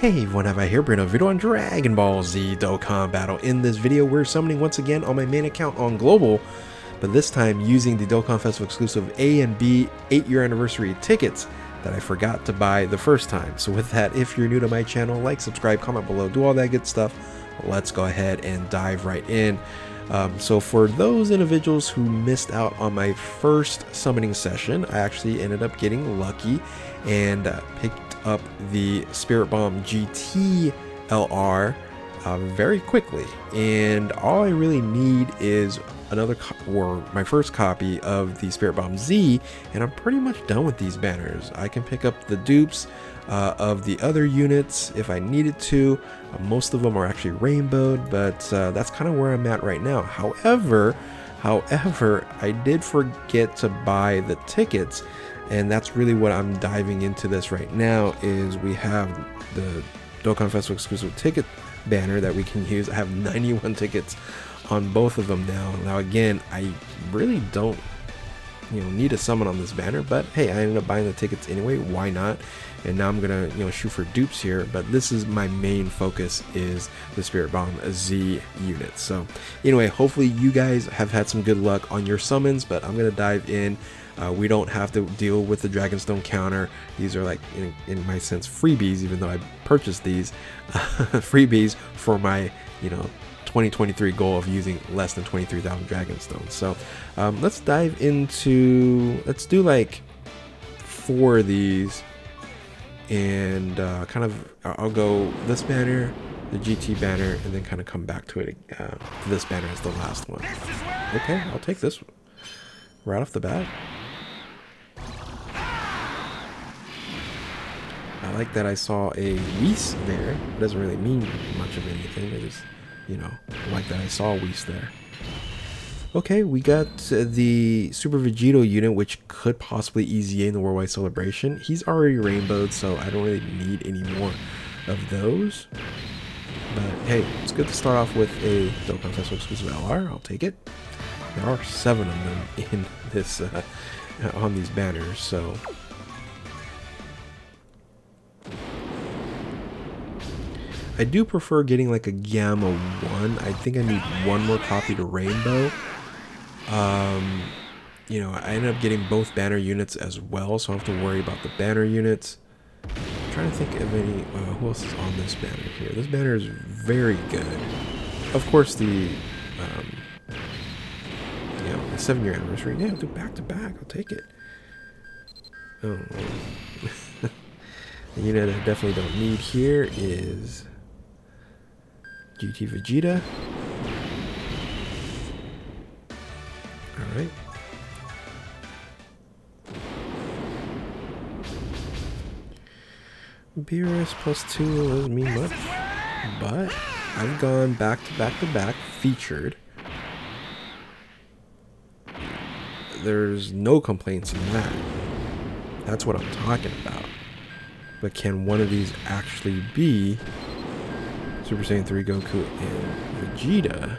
Hey everyone, I'm here bringing a video on Dragon Ball Z Dokkan Battle. In this video, we're summoning once again on my main account on Global, but this time using the Dokkan Festival exclusive A and B 8-year anniversary tickets that I forgot to buy the first time. So with that, if you're new to my channel, like, subscribe, comment below, do all that good stuff. Let's go ahead and dive right in. So for those individuals who missed out on my first summoning session, I actually ended up getting lucky and picked up the Spirit Bomb GT LR very quickly, and all I really need is another my first copy of the Spirit Bomb Z, and I'm pretty much done with these banners. I can pick up the dupes of the other units if I needed to. Most of them are actually rainbowed, but that's kind of where I'm at right now. However, I did forget to buy the tickets, and that's really what I'm diving into this right now. Is we have the Dokkan Festival exclusive ticket banner that we can use. I have 91 tickets on both of them now. Now again, I really don't need a summon on this banner, but hey, I ended up buying the tickets anyway, why not? And now I'm gonna shoot for dupes here, but this is my main focus, is the Spirit Bomb Z unit. So anyway, hopefully you guys have had some good luck on your summons, but I'm gonna dive in. We don't have to deal with the Dragonstone counter. These are, like, in my sense, freebies, even though I purchased these freebies for my 2023 goal of using less than 23,000 Dragonstone. So let's dive into, let's do like 4 of these, and kind of I'll go this banner, the GT banner, and then kind of come back to it. This banner is the last one. Okay, I'll take this one right off the bat. I like that I saw a Whis there. It doesn't really mean much of anything. It is, like that I saw Whis there. Okay, we got the Super Vegito unit, which could possibly EZA in the Worldwide Celebration. He's already rainbowed, so I don't really need any more of those. But hey, it's good to start off with a Dokkan Festival exclusive LR. I'll take it. There are 7 of them in this on these banners, so. I do prefer getting like a Gamma 1. I think I need one more copy to rainbow. I ended up getting both banner units as well, so I don't have to worry about the banner units. I'm trying to think of any, who else is on this banner here? This banner is very good. Of course, the, the 7-year anniversary. Yeah, I'll do back to back. I'll take it. Oh, the unit I definitely don't need here is GT-Vegeta. Alright. Beerus +2 doesn't mean much, but I've gone back to back to back featured. There's no complaints in that. That's what I'm talking about. But can one of these actually be Super Saiyan 3 Goku and Vegeta?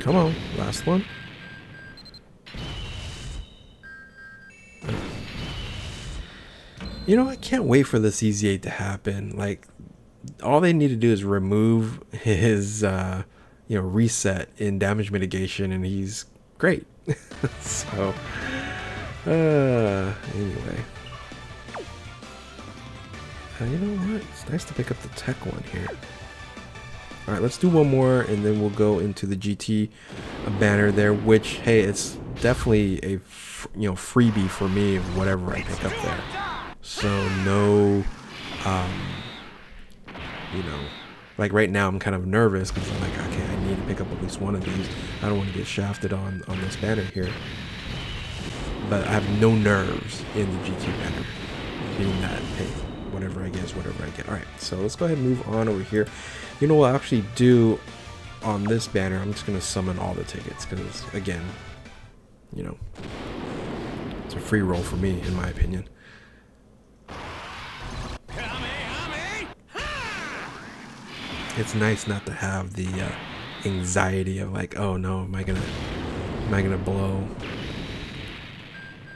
Come on, last one. I can't wait for this EZ8 to happen. Like, all they need to do is remove his, reset in damage mitigation, and he's great. So. Anyway. You know what? It's nice to pick up the tech one here. Alright, let's do one more, and then we'll go into the GT banner there, which, hey, it's definitely a, freebie for me, whatever I pick up there. So, no, like right now I'm kind of nervous because I'm like, okay, I need to pick up at least one of these. I don't want to get shafted on this banner here. But I have no nerves in the GT banner, being that, hey, whatever I get is whatever I get. All right, so let's go ahead and move on over here. You know what I'll actually do on this banner, I'm just going to summon all the tickets because, again, it's a free roll for me, in my opinion. It's nice not to have the anxiety of like, oh no, am I gonna blow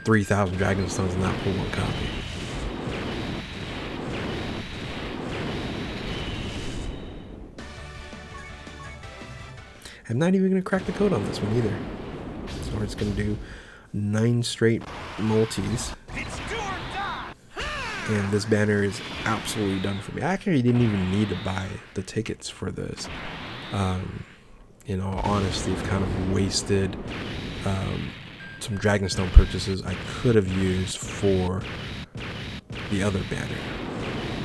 3,000 Dragonstones and not pull one copy. I'm not even going to crack the code on this one either. So we're just going to do 9 straight multis. And this banner is absolutely done for me. I actually didn't even need to buy the tickets for this. In all honesty, I've kind of wasted some Dragonstone purchases I could have used for the other banner.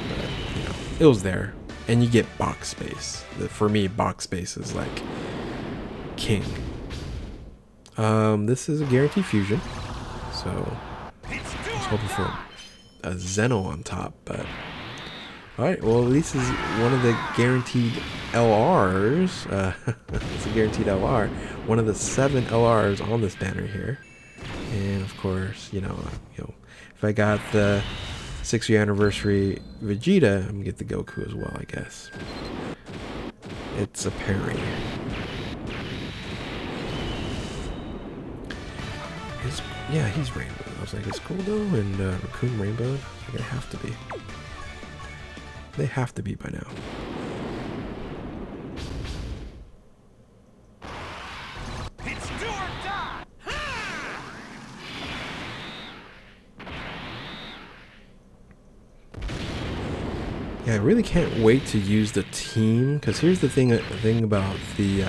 But, you know, it was there. And you get box space. For me, box space is like king. This is a guaranteed fusion. So, I was hoping for a Zeno on top, but alright, well, at least is one of the guaranteed LRs. It's a guaranteed LR. One of the 7 LRs on this banner here. And of course, you know, if I got the 6-year anniversary Vegeta, I'm gonna get the Goku as well, I guess. It's a pairing. Yeah, he's rainbow. I was like, it's Goldo and Raccoon rainbow. They have to be. They have to be by now. It's do or die. Yeah, I really can't wait to use the team, because here's the thing about the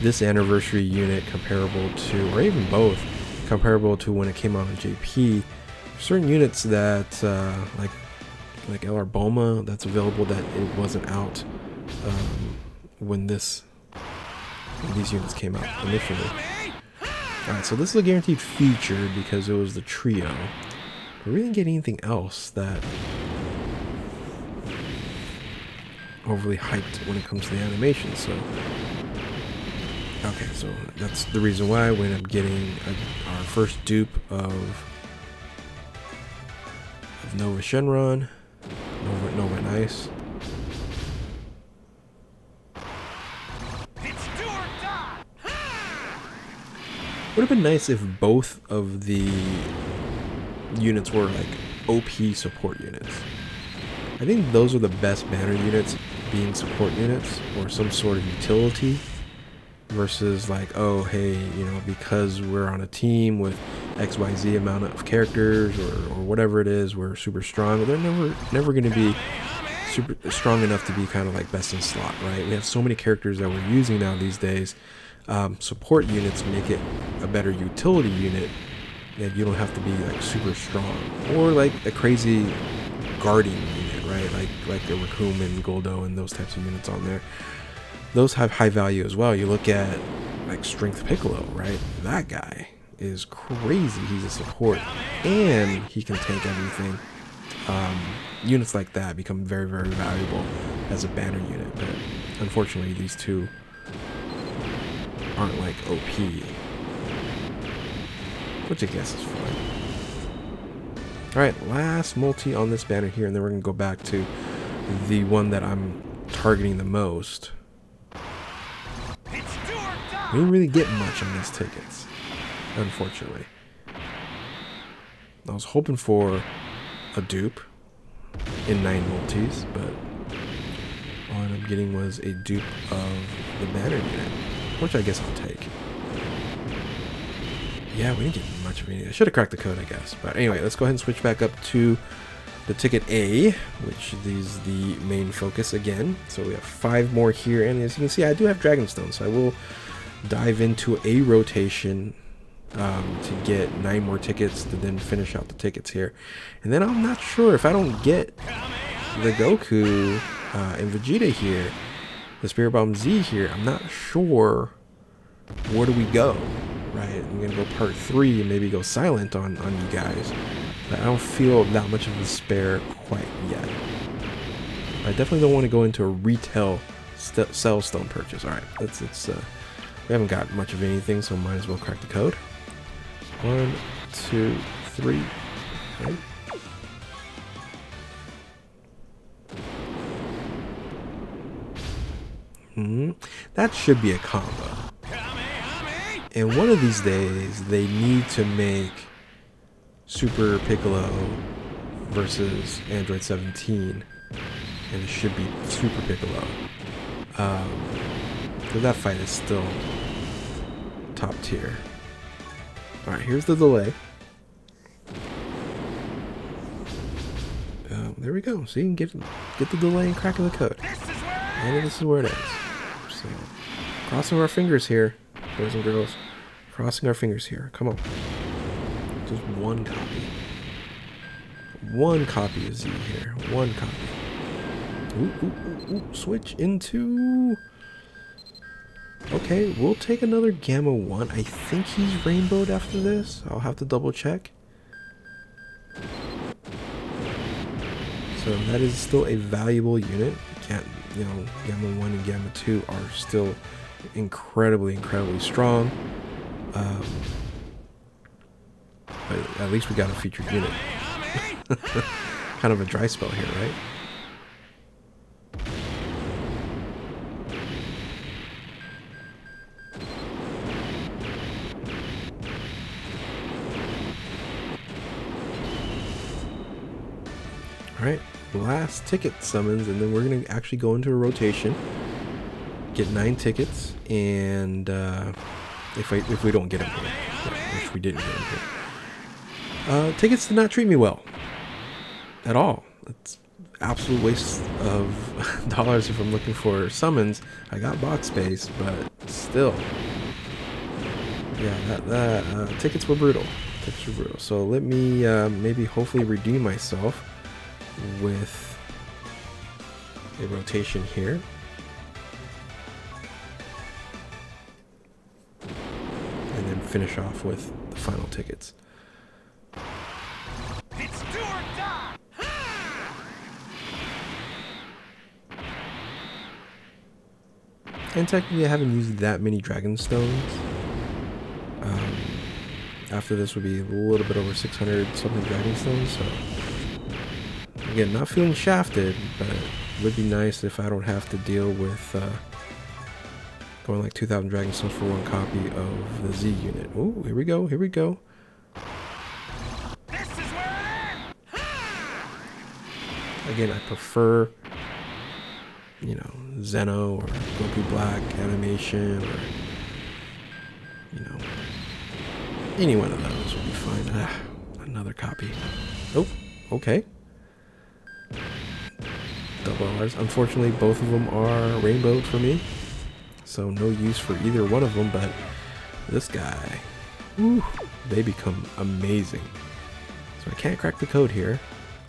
this anniversary unit comparable to, or even both. Comparable to when it came out on JP, certain units that like LR Bulma that's available that it wasn't out when these units came out initially. Alright, so this is a guaranteed feature because it was the trio. I really didn't get anything else that overly hyped when it comes to the animation, so. Okay, so that's the reason why we end up getting our first dupe of Nova Shenron, Nova and Ice. Would have been nice if both of the units were like OP support units. I think those are the best banner units being support units or some sort of utility. Versus like, oh hey, you know, because we're on a team with XYZ amount of characters or whatever it is, we're super strong. They're never going to be super strong enough to be kind of like best in slot, right? We have so many characters that we're using now these days. Support units make it a better utility unit that you don't have to be like super strong or like a crazy guardian unit, right? Like a Raccoon and Goldo and those types of units on there. Those have high value as well. You look at like Strength Piccolo, right? That guy is crazy. He's a support and he can tank everything. Units like that become very, very valuable as a banner unit, but unfortunately these two aren't like OP, which I guess is fine. Alright, last multi on this banner here, and then we're going to go back to the one that I'm targeting the most. We didn't really get much on these tickets, unfortunately. I was hoping for a dupe in 9 multis, but all I ended up getting was a dupe of the banner unit, which I guess I'll take. Yeah, we didn't get much of anything. I should have cracked the code, I guess. But anyway, let's go ahead and switch back up to the ticket A, which is the main focus again. So we have 5 more here, and as you can see, I do have Dragonstone, so I will dive into a rotation to get 9 more tickets to then finish out the tickets here. And then I'm not sure if I don't get the Goku and Vegeta here, the Spirit Bomb Z here, I'm not sure where do we go, right? I'm gonna go part 3 and maybe go silent on you guys, but I don't feel that much of a spare quite yet. I definitely don't want to go into a retail sell stone purchase. All right, let's we haven't got much of anything, so might as well crack the code. 1, 2, 3. Right. That should be a combo. And one of these days, they need to make Super Piccolo versus Android 17, and it should be Super Piccolo. But that fight is still top tier. Alright, here's the delay. There we go. So you can get the delay and crack of the code. And this is where it ends. So, crossing our fingers here, boys and girls. Crossing our fingers here. Come on. Just one copy. One copy is in here. One copy. Ooh. Switch into... Okay, we'll take another Gamma 1. I think he's rainbowed after this. I'll have to double check. So that is still a valuable unit. You know, Gamma 1 and Gamma 2 are still incredibly strong. But at least we got a featured unit. Kind of a dry spell here, right? Alright, last ticket summons, and then we're going to actually go into a rotation, get 9 tickets, and if we don't get them here, yeah, which we didn't get them here. Tickets did not treat me well at all. It's absolute waste of dollars if I'm looking for summons. I got box space, but still. Yeah, tickets were brutal. Tickets were brutal. So let me maybe hopefully redeem myself with a rotation here. And then finish off with the final tickets. It's do or die. And technically I haven't used that many Dragonstones. After this would be a little bit over 600 something Dragonstones, so... Again, not feeling shafted, but it would be nice if I don't have to deal with going like 2,000 Dragon Stones for one copy of the Z unit. Ooh, here we go, here we go. This is where again, I prefer, you know, Zeno or Goku Black animation, or, you know, any one of those would be fine. Ah, another copy. Oh, okay. Double LRs. Unfortunately, both of them are rainbowed for me, so no use for either one of them. But this guy, woo, they become amazing. So I can't crack the code here,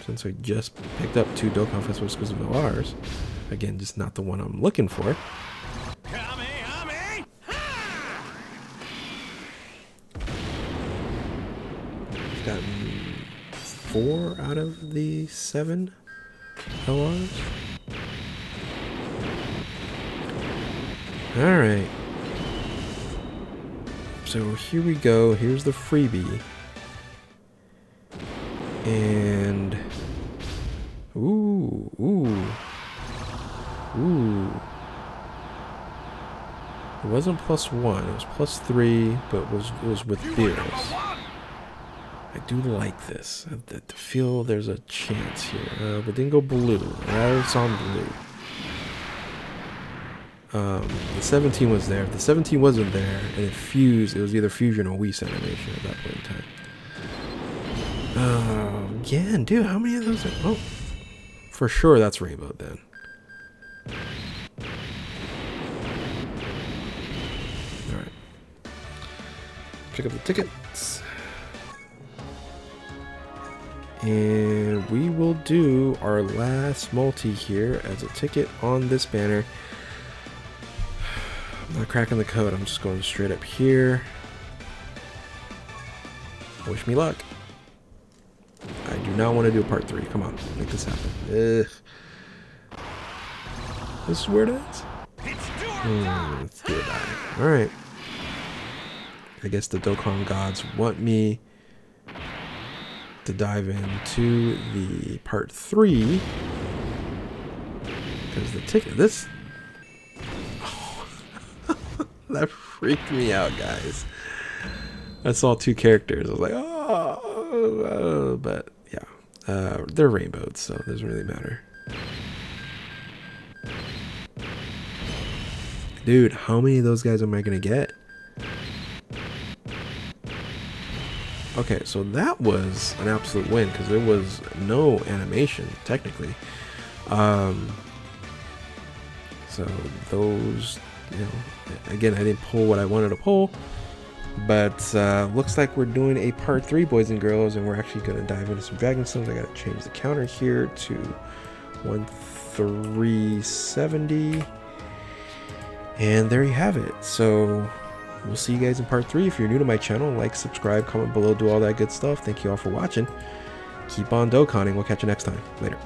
since I just picked up 2 Dokkan Festival exclusive LRs. Again, just not the one I'm looking for. I've gotten 4 out of the 7. LRs. Alright. So here we go. Here's the freebie. And... Ooh. Ooh. Ooh. It wasn't +1. It was +3, but it was with Beerus. I do like this. I feel there's a chance here. Vidingo Blue. It's on blue. The 17 was there. If the 17 wasn't there, and it fused, it was either fusion or Whis animation at that point in time. Again, dude, how many of those are... Oh, for sure that's rainbow then. Alright. Pick up the tickets. And we will do our last multi here as a ticket on this banner. I'm not cracking the code. I'm just going straight up here. Wish me luck. I do not want to do a part 3. Come on, make this happen. Ugh. This is where it ends? Let's do it. Alright. I guess the Dokkan gods want me to dive into the part 3, because the ticket, this, oh, that freaked me out, guys. I saw 2 characters. I was like, oh, but yeah, they're rainbowed, so it doesn't really matter. Dude, how many of those guys am I gonna get? Okay, so that was an absolute win because there was no animation technically. So those, you know, again, I didn't pull what I wanted to pull, but looks like we're doing a part 3, boys and girls, and we're actually going to dive into some Dragonstones. I got to change the counter here to 1370, and there you have it. So we'll see you guys in part 3. If you're new to my channel, like, subscribe, comment below, do all that good stuff. Thank you all for watching. Keep on Dokkaning. We'll catch you next time. Later.